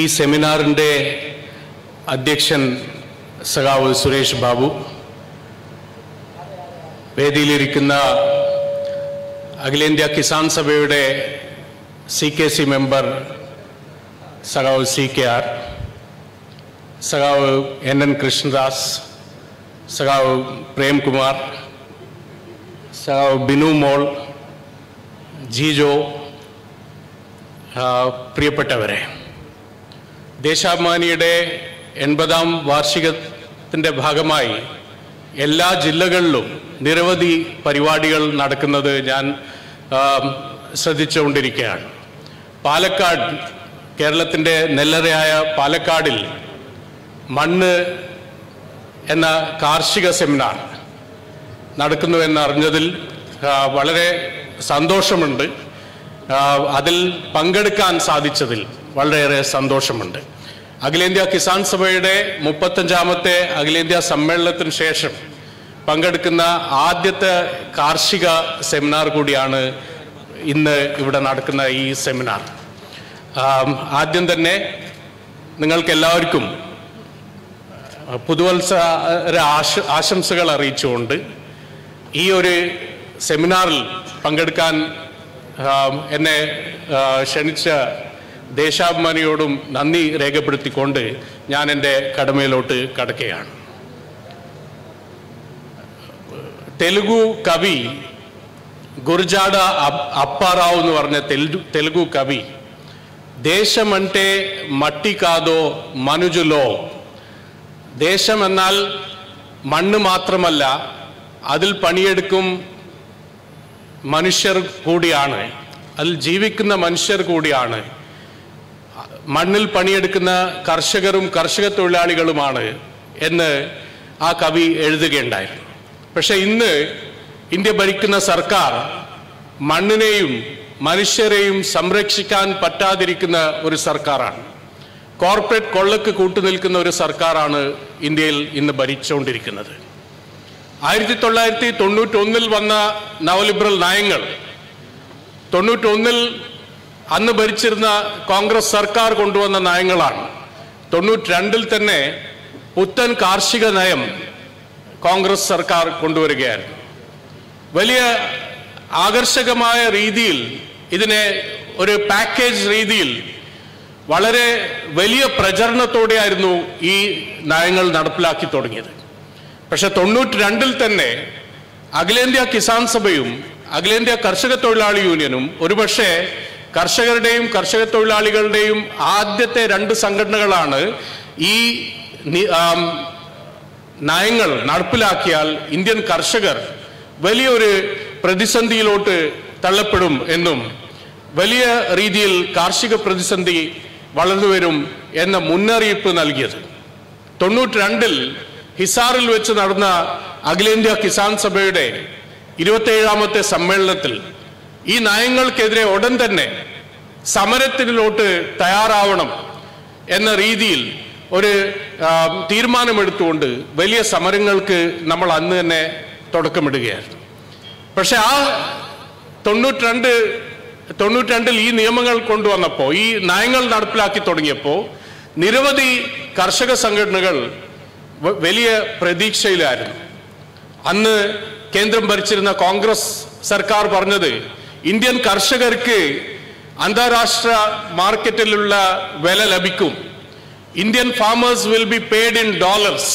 ഈ സെമിനാറിന്റെ അധ്യക്ഷൻ സഖാവ് സുരേഷ് ബാബു, വേദിയിലിരിക്കുന്ന അഖിലേന്ത്യാ കിസാൻ സഭയുടെ സികെസി മെമ്പർ സഖാവ് സികെആർ, സഖാവ് എൻഎൻ കൃഷ്ണദാസ്, സഖാവ് പ്രേംകുമാർ, സഖാവ് ബിനു മോൾ, ജിജോ, പ്രിയപ്പെട്ടവരെ, ദേശാഭിമാനിയുടെ 80-ാം വാർഷികത്തിൻ്റെ ഭാഗമായി എല്ലാ ജില്ലകളിലും നിരവധി പരിപാടികൾ നടക്കുന്നത് ഞാൻ ശ്രദ്ധിച്ചുകൊണ്ടിരിക്കുകയാണ്. പാലക്കാട്, കേരളത്തിൻ്റെ നെല്ലറയായ പാലക്കാടിൽ മണ്ണ് എന്ന കാർഷിക സെമിനാർ നടക്കുന്നുവെന്നറിഞ്ഞതിൽ വളരെ സന്തോഷമുണ്ട്. അതിൽ പങ്കെടുക്കാൻ സാധിച്ചതിൽ വളരെയേറെ സന്തോഷമുണ്ട്. അഖിലേന്ത്യാ കിസാൻ സഭയുടെ 35-ാമത്തെ അഖിലേന്ത്യാ സമ്മേളനത്തിന് ശേഷം പങ്കെടുക്കുന്ന ആദ്യത്തെ കാർഷിക സെമിനാർ കൂടിയാണ് ഇന്ന് ഇവിടെ നടക്കുന്ന ഈ സെമിനാർ. ആദ്യം തന്നെ നിങ്ങൾക്കെല്ലാവർക്കും പുതുവത്സര ആശംസകൾ അറിയിച്ചുകൊണ്ട് ഈ ഒരു സെമിനാറിൽ പങ്കെടുക്കാൻ എന്നെ ക്ഷണിച്ച ദേശാഭിമാനിയോടും നന്ദി രേഖപ്പെടുത്തിക്കൊണ്ട് ഞാൻ എൻ്റെ കടമയിലോട്ട് കടക്കുകയാണ്. തെലുഗു കവി గురజాడ అప్పారావు എന്ന് പറഞ്ഞ തെലുഗു കവി ദേശമంటే మట్టి కాదో మనుజులో, ദേശം എന്നാൽ മണ്ണ് മാത്രമല്ല, അതിൽ പണിയെടുക്കും മനുഷ്യർ കൂടിയാണ്, അതിൽ ജീവിക്കുന്ന മനുഷ്യർ കൂടിയാണ്, മണ്ണിൽ പണിയെടുക്കുന്ന കർഷകരും കർഷക തൊഴിലാളികളുമാണ് എന്ന് ആ കവി എഴുതുകയുണ്ടായിരുന്നു. പക്ഷെ ഇന്ന് ഇന്ത്യ ഭരിക്കുന്ന സർക്കാർ മണ്ണിനെയും മനുഷ്യരെയും സംരക്ഷിക്കാൻ പറ്റാതിരിക്കുന്ന ഒരു സർക്കാരാണ്. കോർപ്പറേറ്റ് കൊള്ളക്ക് കൂട്ടുനിൽക്കുന്ന ഒരു സർക്കാരാണ് ഇന്ത്യയിൽ ഇന്ന് ഭരിച്ചുകൊണ്ടിരിക്കുന്നത്. 1991-ൽ വന്ന നവലിബറൽ നയങ്ങൾ, 91-ൽ അന്ന് ഭരിച്ചിരുന്ന കോൺഗ്രസ് സർക്കാർ കൊണ്ടുവന്ന നയങ്ങളാണ്. 92-ൽ തന്നെ പുത്തൻ കാർഷിക നയം കോൺഗ്രസ് സർക്കാർ കൊണ്ടുവരികയായിരുന്നു. വലിയ ആകർഷകമായ രീതിയിൽ ഇതിനെ ഒരു പാക്കേജ് രീതിയിൽ വളരെ വലിയ പ്രചരണത്തോടെയായിരുന്നു ഈ നയങ്ങൾ നടപ്പിലാക്കി തുടങ്ങിയത്. പക്ഷെ 92-ൽ തന്നെ അഖിലേന്ത്യാ കിസാൻ സഭയും അഖിലേന്ത്യാ കർഷക തൊഴിലാളി യൂണിയനും, ഒരുപക്ഷെ കർഷകരുടെയും കർഷക തൊഴിലാളികളുടെയും ആദ്യത്തെ 2 സംഘടനകളാണ് ഈ നയങ്ങൾ നടപ്പിലാക്കിയാൽ ഇന്ത്യൻ കർഷകർ വലിയൊരു പ്രതിസന്ധിയിലോട്ട് തള്ളപ്പെടും എന്നും വലിയ രീതിയിൽ കാർഷിക പ്രതിസന്ധി വളർന്നു വരും എന്ന മുന്നറിയിപ്പ് നൽകിയത്. 92-ൽ ഹിസാറിൽ വെച്ച് നടന്ന അഖിലേന്ത്യാ കിസാൻ സഭയുടെ 27-ാമത്തെ സമ്മേളനത്തിൽ ഈ നയങ്ങൾക്കെതിരെ ഉടൻ തന്നെ സമരത്തിലോട്ട് തയ്യാറാവണം എന്ന രീതിയിൽ ഒരു തീരുമാനമെടുത്തുകൊണ്ട് വലിയ സമരങ്ങൾക്ക് നമ്മൾ അന്ന് തന്നെ തുടക്കമിടുകയായിരുന്നു. പക്ഷെ ആ 92-ൽ ഈ നിയമങ്ങൾ കൊണ്ടുവന്നപ്പോൾ, ഈ നയങ്ങൾ നടപ്പിലാക്കി തുടങ്ങിയപ്പോൾ നിരവധി കർഷക സംഘടനകൾ വലിയ പ്രതീക്ഷയിലായിരുന്നു. അന്ന് കേന്ദ്രം ഭരിച്ചിരുന്ന കോൺഗ്രസ് സർക്കാർ പറഞ്ഞത് ഇന്ത്യൻ കർഷകർക്ക് അന്താരാഷ്ട്ര മാർക്കറ്റിലുള്ള വില ലഭിക്കും, Indian farmers will be paid in dollars,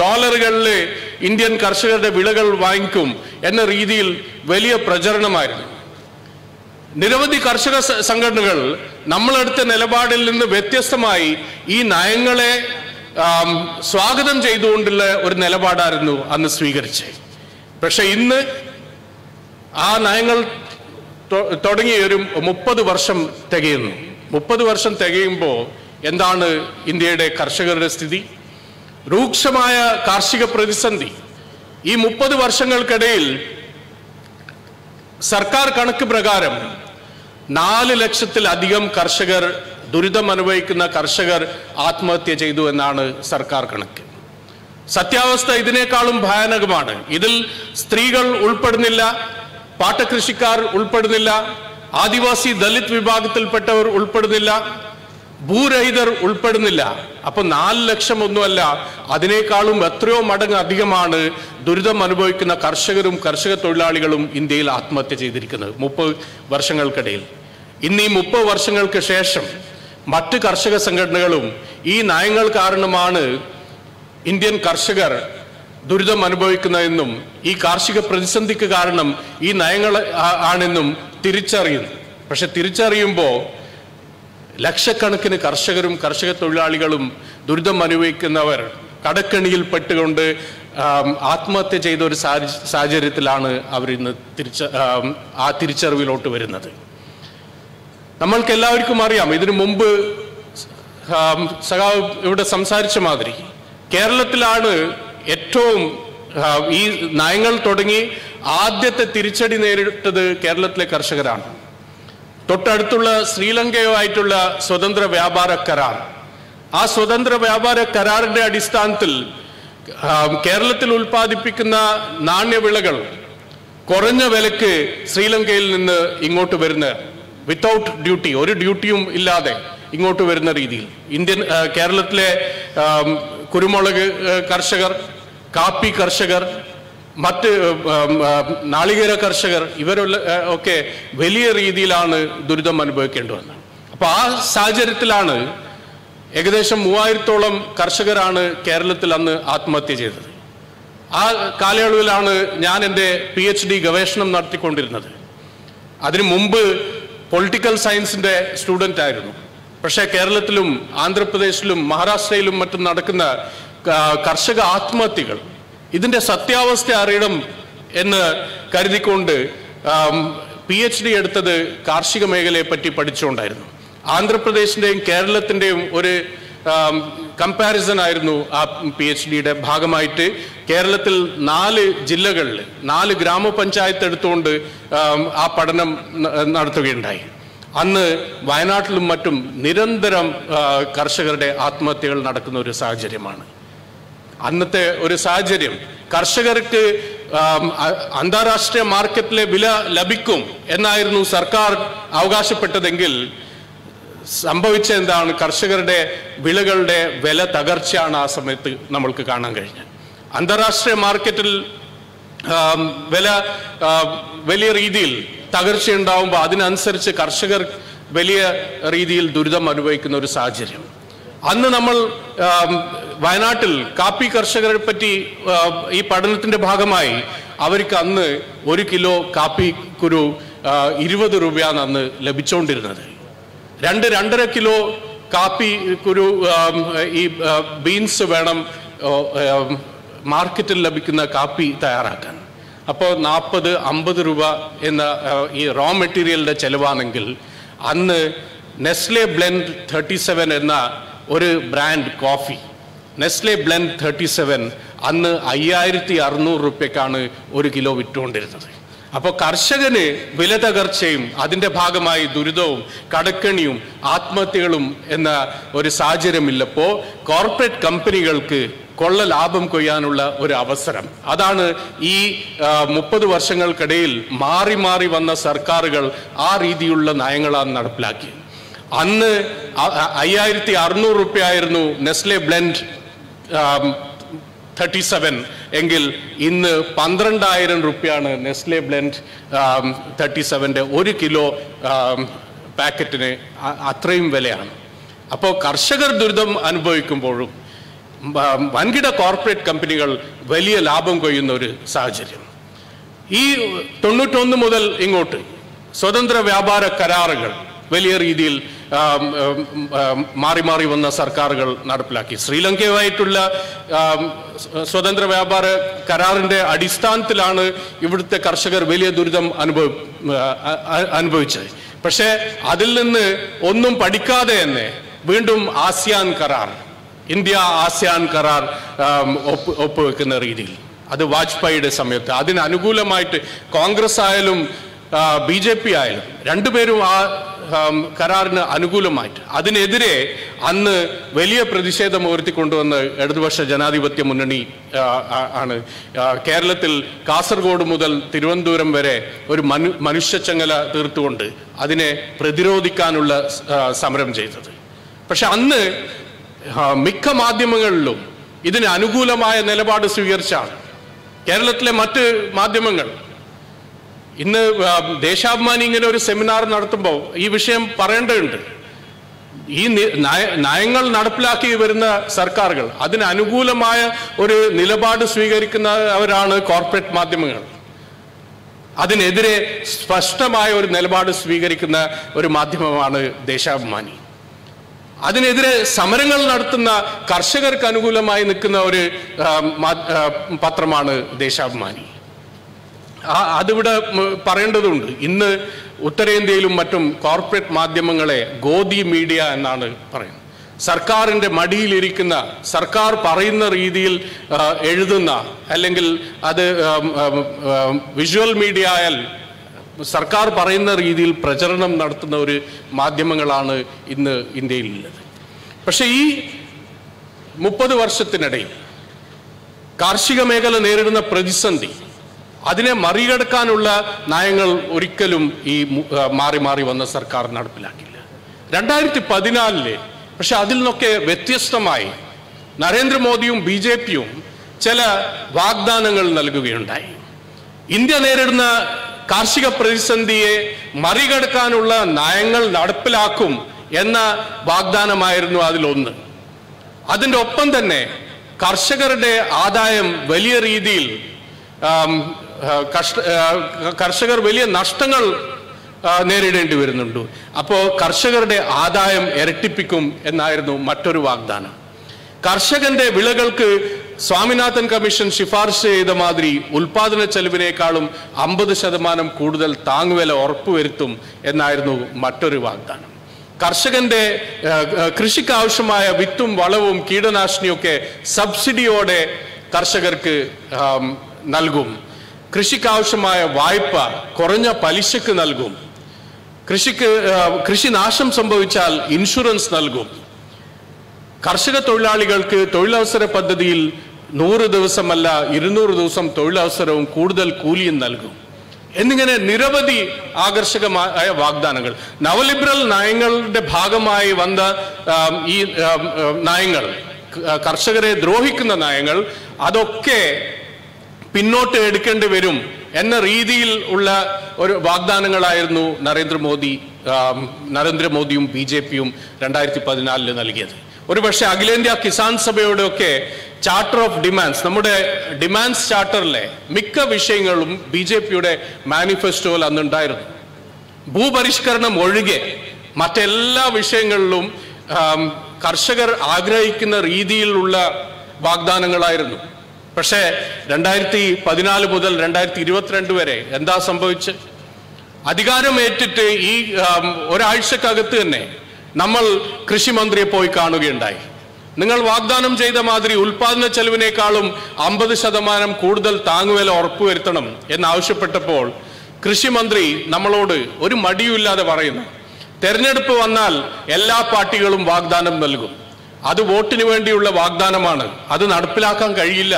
ഡോളറുകളിൽ ഇന്ത്യൻ കർഷകരുടെ വിളകൾ വാങ്ങിക്കും എന്ന രീതിയിൽ വലിയ പ്രചരണമായിരുന്നു. നിരവധി കർഷക സംഘടനകൾ നമ്മളെടുത്ത നിലപാടിൽ നിന്ന് വ്യത്യസ്തമായി ഈ നയങ്ങളെ സ്വാഗതം ചെയ്തുകൊണ്ടുള്ള ഒരു നിലപാടായിരുന്നു അന്ന് സ്വീകരിച്ചത്. പക്ഷെ ഇന്ന് ആ നയങ്ങൾ തുടങ്ങി ഒരു 30 വർഷം തികയുന്നു. 30 വർഷം തികയുമ്പോൾ എന്താണ് ഇന്ത്യയുടെ കർഷകരുടെ സ്ഥിതി? രൂക്ഷമായ കാർഷിക പ്രതിസന്ധി. ഈ 30 വർഷങ്ങൾക്കിടയിൽ സർക്കാർ കണക്ക് പ്രകാരം 4 ലക്ഷത്തിലധികം കർഷകർ, ദുരിതം അനുഭവിക്കുന്ന കർഷകർ ആത്മഹത്യ ചെയ്തു എന്നാണ് സർക്കാർ കണക്ക്. സത്യാവസ്ഥ ഇതിനേക്കാളും ഭയാനകമാണ്. ഇതിൽ സ്ത്രീകൾ ഉൾപ്പെടുന്നില്ല, പാട്ടകൃഷിക്കാർ ഉൾപ്പെടുന്നില്ല, ആദിവാസി ദളിത് വിഭാഗത്തിൽപ്പെട്ടവർ ഉൾപ്പെടുന്നില്ല, Buraider Ulpadnilla upon Al Lakshamunala, Adine Kalum, Atrio, Madanga Adigamana, Durida Manuboikana, Karshagarum, Karshaga Tolaligalum, Indale Atmatajikana, Mupa Varshangal Kadil. In the Mupa Varshangal Kashesham, Matti Karshaga Sangadnagalum, E. Nayangal Karanamana, Indian Karshagar. Durida Manuboikanum, E. Karshika Presenti Karanam, E. Nayangal Ananum, Tiricharin, Pasha Tiricharimbo, Lakshakanakin Karshagarum, Karshaka Tulaligalum, Durida Manuikanavar, Kadakanil Patagonde, Atma Tejedor Sajaritilana, Avrina Tirichar will not to wear nothing. Namal Kelavi Kumaria, Midri Mumbu Saga Uda Samsar Chamadri, Kerala Tilana. Etom Nangal Totangi Adet Tirichad in to the Kerala Karshagram Totartula Sri Lanka Aitula Sodandra Vyabara Karar A Sodandra Vyabara Karar de Adistantil Kerala Ulpadipikana Nane Vilagal Korana Veleke Sri Lanka in the Ingotu Verner without duty or dutium illade Ingotu Verner Idil Indian Kerala Kurumalaga Karshagar, Kapi Karshagar, Mat Naligera Karshagar, Iver okay, Velia Ridilan, Durida Manbekendon. Pa Sajaritilana, Egadesham Muair Tolam, Karshagarana, Keralatilana, Atmatijed. Al Kalyalana, Nyan and the PhD Gaveshanam Nartikondirna. Adri Mumbu, political science in the student Iranu. Prasha Keralatilum, Andhra Pradesh, Maharashtra, Matan Nadakana, Karshaga Atmatigal. Isn't a Satyavasta Aridum in Karidikonde, PhD at the Karshiga Megale Pati Padichon Irenu. Andhra Pradesh name, Kerala Tandem, or comparison Irenu, PhD, Bhagamite, Keralatil, Nali Jillagal, Nali Gramo Panchai Tatonde, Apadanam Narthagandai. Anna Vayanattilum Mattum Nirantaram Karshakarde Atmahathya Nadakkunna Oru Sahacharyamanu. Annathe Oru Sahacharyam Karshakarkku Antarashtriya Marketile Vila Labhikkum Ennayirunnu Sarkar Avakashappettathengil Sambhavicha Enthaanu Karshakarde Vilakalde Vila Thakarchayanu Aa Samayathu Nammalkku Kanaan Kazhinjathu. Antarashtriya Marketil Vila Veliya Reethiyil Tagarchin down Badin answer Karshagar Velia Redil Durida Manuakanur Sajarium. Anna Namal Vainatil, Kapi Karshagar Pati E Padanatin Bhagamai, Avarikan, Urikilo, Kapi Kuru, Iriva the Rubian and Lebichon Dirna. Render under a kilo, Kapi Kuru beans Vanam market Labikina Kapi Tayarakan. Upon Napa, Ambaduruba in the raw material, the Chelevanangil, and Nestlé Blend 37 and a brand coffee. Nestlé Blend 37 and Ayarti Arno Rupekan, Urikilo with 200. Upon Karshagane, Vileta Garchaim, Adinda Bhagamai, Durido, Kadakanium, Atma Theodum, and the Orisajer Milapo, corporate company. Kolla Labam Koyanula or Avasaram. Adana E. Mupadu Varshangal Kadil, Mari Mari Vana Sarkargal, Aridiulla Nangala Narplaki. An Ayarti Arnu Rupiairnu, Nestlé Blend 37 Engel in Pandrandayiram Rupiana, Nestlé Blend 37 Orikilo packet in Atraim Velayan. Apo Karshagar Durdam and Boykumboru. One get a corporate company called Velia Labam Koyunur Sajarium. E. Tunuton the model Ingotu, Sodandra Vyabara Kararagal, Velia Redil, Mari Marivana Sarkargal, Narplaki, Sri Lanka Vaitula, Sodandra Vyabara Kararande, Adistan Tilana, Ivut the Karshagar, Velia Durdam Anbucha. Pashe Adilene, Onum Padika dene, Windum ASEAN Karar. India ASEAN Karar Opukana Redil. Other Vajpayed Samyata, Adin Anugula might Congress Ayalum, BJP Ayal, Randuberum Kararna Anugula might. Adin Edire, An Velia Pradeshe the Murti Kondo and Edvasha Janadi Vatimunani Keralatil, Kasaragod Mudal, Tiruvanduram Vere, or Manusha Changala Turtunde, Adine Pradirodikanula Samram Jeta. പക്ഷെ അന്ന് മിക്ക മാധ്യമങ്ങളിലും ഇതിന് അനുകൂലമായ നിലപാട് സ്വീകരിച്ചാണ് കേരളത്തിലെ മറ്റ് മാധ്യമങ്ങൾ. ഇന്ന് ദേശാഭിമാനി ഇങ്ങനെ ഒരു സെമിനാർ നടത്തുമ്പോൾ ഈ വിഷയം പറയേണ്ടതുണ്ട്. ഈ നയങ്ങൾ നടപ്പിലാക്കി വരുന്ന സർക്കാരുകൾ അതിന് അനുകൂലമായ ഒരു നിലപാട് സ്വീകരിക്കുന്നവരാണ് കോർപ്പറേറ്റ് മാധ്യമങ്ങൾ. അതിനെതിരെ സ്പഷ്ടമായ ഒരു നിലപാട് സ്വീകരിക്കുന്ന ഒരു മാധ്യമമാണ് ദേശാഭിമാനി. അതിനെതിരെ സമരങ്ങൾ നടത്തുന്ന കർഷകർക്ക് അനുകൂലമായി നിൽക്കുന്ന ഒരു പത്രമാണ് ദേശാഭിമാനി. അതിവിടെ പറയേണ്ടതുണ്ട്. ഇന്ന് ഉത്തരേന്ത്യയിലും മറ്റും കോർപ്പറേറ്റ് മാധ്യമങ്ങളെ ഗോദി മീഡിയ എന്നാണ് പറയുന്നത്. സർക്കാരിൻ്റെ മടിയിലിരിക്കുന്ന, സർക്കാർ പറയുന്ന രീതിയിൽ എഴുതുന്ന, അല്ലെങ്കിൽ അത് വിഷ്വൽ മീഡിയ ആയാൽ സർക്കാർ പറയുന്ന രീതിയിൽ പ്രചരണം നടത്തുന്ന ഒരു മാധ്യമങ്ങളാണ് ഇന്ന് ഇന്ത്യയിലുള്ളത്. പക്ഷേ ഈ 30 വർഷത്തിനിടയിൽ കാർഷിക മേഖല നേരിടുന്ന പ്രതിസന്ധി, അതിനെ മറികടക്കാനുള്ള നയങ്ങൾ ഒരിക്കലും ഈ മാറി മാറി വന്ന സർക്കാർ നടപ്പിലാക്കില്ല. 2014 പക്ഷെ അതിൽ നിന്നൊക്കെ വ്യത്യസ്തമായി നരേന്ദ്രമോദിയും ബി ജെ പിയും ചില വാഗ്ദാനങ്ങൾ നൽകുകയുണ്ടായി. ഇന്ത്യ നേരിടുന്ന കാർഷിക പ്രതിസന്ധിയെ മറികടക്കാനുള്ള നയങ്ങൾ നടപ്പിലാക്കും എന്ന വാഗ്ദാനമായിരുന്നു അതിലൊന്ന്. അതിൻ്റെ ഒപ്പം തന്നെ കർഷകരുടെ ആദായം വലിയ രീതിയിൽ, കർഷകർ വലിയ നഷ്ടങ്ങൾ നേരിടേണ്ടി വരുന്നുണ്ട്, അപ്പോൾ കർഷകരുടെ ആദായം ഇരട്ടിപ്പിക്കും എന്നായിരുന്നു മറ്റൊരു വാഗ്ദാനം. കർഷകന്റെ വിളകൾക്ക് സ്വാമിനാഥൻ കമ്മീഷൻ ശുപാർശ ചെയ്ത മാതിരി ഉൽപാദന ചെലവിനേക്കാളും 50% കൂടുതൽ താങ്ങുവില ഉറപ്പുവരുത്തും എന്നായിരുന്നു മറ്റൊരു വാഗ്ദാനം. കർഷകന്റെ കൃഷിക്ക് ആവശ്യമായ വിത്തും വളവും കീടനാശിനിയൊക്കെ സബ്സിഡിയോടെ കർഷകർക്ക് നൽകും. കൃഷിക്കാവശ്യമായ വായ്പ കുറഞ്ഞ പലിശക്ക് നൽകും. കൃഷിനാശം സംഭവിച്ചാൽ ഇൻഷുറൻസ് നൽകും. കർഷക തൊഴിലാളികൾക്ക് തൊഴിലവസര പദ്ധതിയിൽ 100 ദിവസമല്ല 200 ദിവസം തൊഴിലവസരവും കൂടുതൽ കൂലിയും നൽകും എന്നിങ്ങനെ നിരവധി ആകർഷകമായ വാഗ്ദാനങ്ങൾ. നവലിബറൽ നയങ്ങളുടെ ഭാഗമായി വന്ന ഈ നയങ്ങൾ, കർഷകരെ ദ്രോഹിക്കുന്ന നയങ്ങൾ, അതൊക്കെ പിന്നോട്ട് എടുക്കേണ്ടി വരും എന്ന രീതിയിൽ ഉള്ള ഒരു വാഗ്ദാനങ്ങളായിരുന്നു നരേന്ദ്രമോദിയും ബി ജെ പിയും 2014 നൽകിയത്. ഒരുപക്ഷെ അഖിലേന്ത്യാ കിസാൻ സഭയുടെ ഒക്കെ ചാർട്ടർ ഓഫ് ഡിമാൻഡ്സ്, നമ്മുടെ ഡിമാൻഡ്സ് ചാർട്ടറിലെ മിക്ക വിഷയങ്ങളും ബി ജെ പിയുടെ മാനിഫെസ്റ്റോയിൽ അന്നുണ്ടായിരുന്നു. ഭൂപരിഷ്കരണം ഒഴികെ മറ്റെല്ലാ വിഷയങ്ങളിലും കർഷകർ ആഗ്രഹിക്കുന്ന രീതിയിലുള്ള വാഗ്ദാനങ്ങളായിരുന്നു. പക്ഷേ 2014 മുതൽ 2022 വരെ എന്താ സംഭവിച്ച്? അധികാരമേറ്റിട്ട് ഈ ഒരാഴ്ചക്കകത്ത് തന്നെ നമ്മൾ കൃഷിമന്ത്രിയെ പോയി കാണുകയുണ്ടായി. നിങ്ങൾ വാഗ്ദാനം ചെയ്ത മാതിരി ഉൽപാദന ചെലവിനേക്കാളും 50% കൂടുതൽ താങ്ങുവില ഉറപ്പുവരുത്തണം എന്നാവശ്യപ്പെട്ടപ്പോൾ കൃഷിമന്ത്രി നമ്മളോട് ഒരു മടിയുമില്ലാതെ പറയുന്നു, തെരഞ്ഞെടുപ്പ് വന്നാൽ എല്ലാ പാർട്ടികളും വാഗ്ദാനം നൽകും, അത് വോട്ടിന് വേണ്ടിയുള്ള വാഗ്ദാനമാണ്, അത് നടപ്പിലാക്കാൻ കഴിയില്ല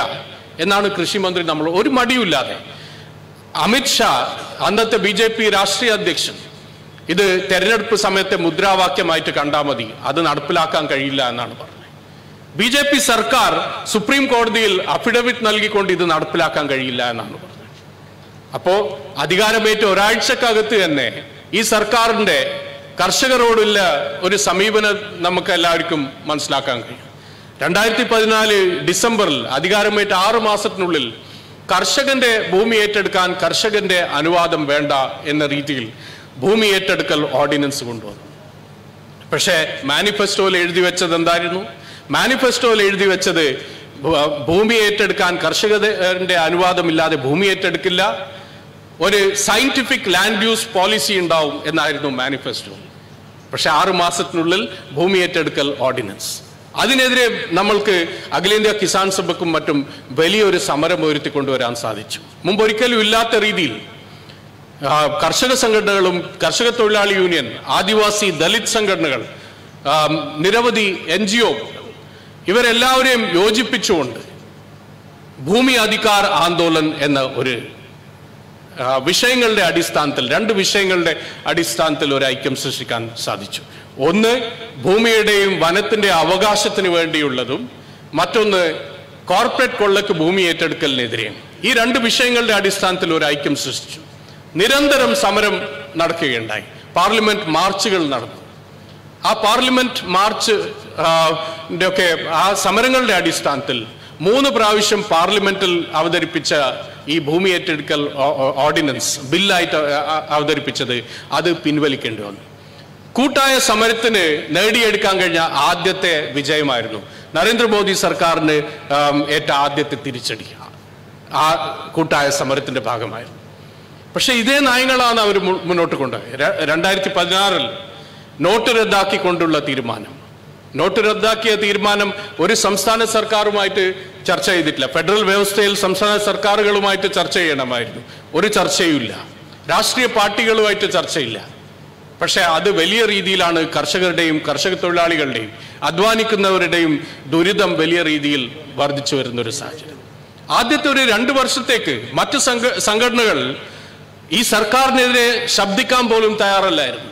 എന്നാണ് കൃഷിമന്ത്രി നമ്മൾ ഒരു മടിയുമില്ലാതെ. അമിത് ഷാ, അന്നത്തെ BJP രാഷ്ട്രീയ അധ്യക്ഷൻ, ഇത് തെരഞ്ഞെടുപ്പ് സമയത്തെ മുദ്രാവാക്യമായിട്ട് കണ്ടാൽ മതി, അത് നടപ്പിലാക്കാൻ കഴിയില്ല എന്നാണ് പറഞ്ഞത്. BJP സർക്കാർ സുപ്രീം കോടതിയിൽ അഫിഡവിറ്റ് നൽകിക്കൊണ്ട് ഇത് നടപ്പിലാക്കാൻ കഴിയില്ല എന്നാണ് പറഞ്ഞത്. അപ്പോൾ അധികാരമേറ്റ് ഒരാഴ്ചക്കകത്ത് തന്നെ ഈ സർക്കാരിൻ്റെ കർഷകരോടുള്ള ഒരു സമീപനം നമുക്ക് എല്ലാവർക്കും മനസ്സിലാക്കാൻ കഴിയും. 2014 ഡിസംബറിൽ അധികാരമേറ്റ 6 മാസത്തിനുള്ളിൽ കർഷകന്റെ ഭൂമി ഏറ്റെടുക്കാൻ കർഷകന്റെ അനുവാദം വേണ്ട എന്ന രീതിയിൽ ഭൂമി ഏറ്റെടുക്കൽ ഓർഡിനൻസ് കൊണ്ടുവന്നു. പക്ഷേ മാനിഫെസ്റ്റോയിൽ എഴുതി വെച്ചത് എന്തായിരുന്നു? മാനിഫെസ്റ്റോയിൽ എഴുതി വെച്ചത് ഭൂമി ഏറ്റെടുക്കാൻ കർഷകന്റെ അനുവാദമില്ലാതെ ഭൂമി ഏറ്റെടുക്കില്ല, ഒരു സയന്റിഫിക് ലാൻഡ് യൂസ് പോളിസി ഉണ്ടാവും എന്നായിരുന്നു മാനിഫെസ്റ്റോ. പക്ഷെ 6 മാസത്തിനുള്ളിൽ ഭൂമി ഏറ്റെടുക്കൽ ഓർഡിനൻസ്. അതിനെതിരെ നമ്മൾക്ക് അഖിലേന്ത്യാ കിസാൻ സഭയ്ക്കും മറ്റും വലിയൊരു സമരം ഉയർത്തിക്കൊണ്ടുവരാൻ സാധിച്ചു. മുമ്പൊരിക്കലും ഇല്ലാത്ത രീതിയിൽ കർഷക സംഘടനകളും, കർഷക തൊഴിലാളി യൂണിയൻ, ആദിവാസി ദലിത് സംഘടനകൾ, നിരവധി NGO, ഇവരെല്ലാവരെയും യോജിപ്പിച്ചുകൊണ്ട് ഭൂമി അധികാർ ആന്തോളൻ എന്ന ഒരു വിഷയങ്ങളുടെ അടിസ്ഥാനത്തിൽ, 2 വിഷയങ്ങളുടെ അടിസ്ഥാനത്തിൽ ഒരു ഐക്യം സൃഷ്ടിക്കാൻ സാധിച്ചു. One Bumi Vanathinde Avagashatini Vendi Ulladum, Matun corporate Kolak Bumi Etadkal Nedrian. Here under Vishangal Adistantalur Ikem Sistu Nirandaram Samaram Narkagandai, Parliament Marchigal Nark. A Parliament March Samarangal Adistantal, Munu Bravisham Parliamental Avadari Picha, E Bumi Etadkal Ordinance, Bill Light Avadari Picha, the other Pinvelikendon. Kutaya Samaritane, Nerdi Edkanganya, Adyate, Vijay Marno, Narendra Modi Sarkarne, et Adyate Tirichadi, Kutaya Samaritane Bagamai. Pasha then Ainalana Munotokunda, Randarki Padaral, Notaradaki Kondula Tirmanam, Notaradaki Tirmanam, or is Samstana Sarkaru might Charcha Iditla, Federal Wavestale, Samstana Sarkargal might Charcha and Amaidu, or is Charcheula, Rastri Partigal might Charcheula. പക്ഷേ അത് വലിയ രീതിയിലാണ് കർഷകരുടെയും കർഷക തൊഴിലാളികളുടെയും അധ്വാനിക്കുന്നവരുടെയും ദുരിതം വലിയ രീതിയിൽ വർദ്ധിച്ചു വരുന്ന ഒരു സാഹചര്യം. ആദ്യത്തെ ഒരു 2 വർഷത്തേക്ക് മറ്റു സംഘടനകൾ ഈ സർക്കാരിനെതിരെ ശബ്ദിക്കാൻ പോലും തയ്യാറല്ലായിരുന്നു.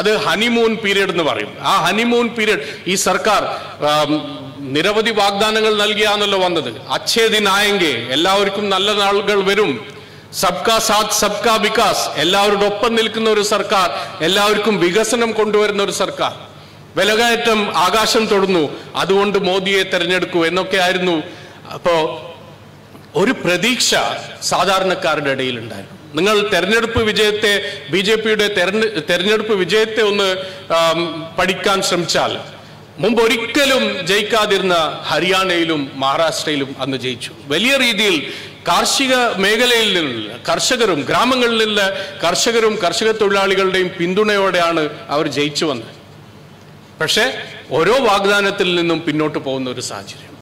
അത് ഹണിമൂൺ പീരിയഡ് എന്ന് പറയും. ആ ഹണിമൂൺ പീരിയഡ് ഈ സർക്കാർ നിരവധി വാഗ്ദാനങ്ങൾ നൽകിയാണല്ലോ വന്നത്. അച്ഛേ ദിൻ ആയെങ്കിൽ എല്ലാവർക്കും നല്ല നാളുകൾ വരും. Sabka Sath, Sabka Vikas, Ella Dopan Nilkunur Sarkar, Ella Kum Vigasanam Kondur Nur Sarkar, Velagaitam, Agasham Tornu, Aduundu Modi Ternerku, Enoke Irnu, Uri Pradiksha, Sadarna Karda Dilendai. Ningal Ternerpu Vijete, BJP Ternerpu Vijete on the Padikan Samchal, Mumborikalum, Jaikadirna, Haryanailum, Maharashtrailum, and the Jaichu. Veliridil. Karshika Megalil, Karshagarum, Gramangal, Karshagarum, Karshaka Tulaligal name Pindunevadana, our Jaichuan. Per se, Oro Vagdanatil Pinotopon or Sajim.